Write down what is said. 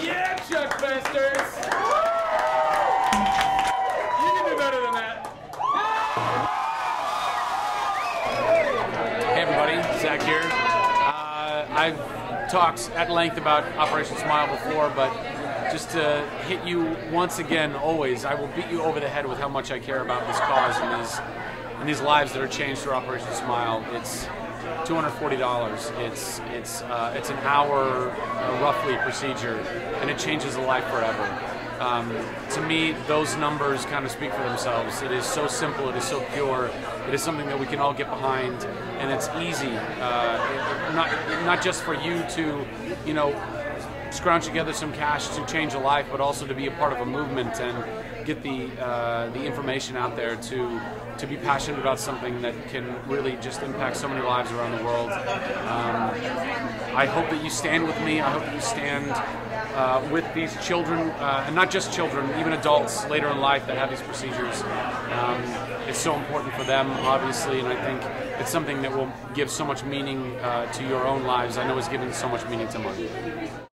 Yeah, Chuck Festers! You can do better than that. Hey everybody, Zach here. I've talked at length about Operation Smile before, but just to hit you once again, always, I will beat you over the head with how much I care about this cause and these lives that are changed through Operation Smile. It's $240. It's an hour roughly procedure, and it changes a life forever. To me, those numbers kind of speak for themselves. It is so simple. It is so pure. It is something that we can all get behind, and it's easy. Not just for you to, you know, scrounge together some cash to change a life, but also to be a part of a movement and get the information out there to be passionate about something that can really just impact so many lives around the world. I hope that you stand with me. I hope that you stand with these children, and not just children, even adults later in life that have these procedures. It's so important for them, obviously, and I think it's something that will give so much meaning to your own lives. I know it's given so much meaning to mine.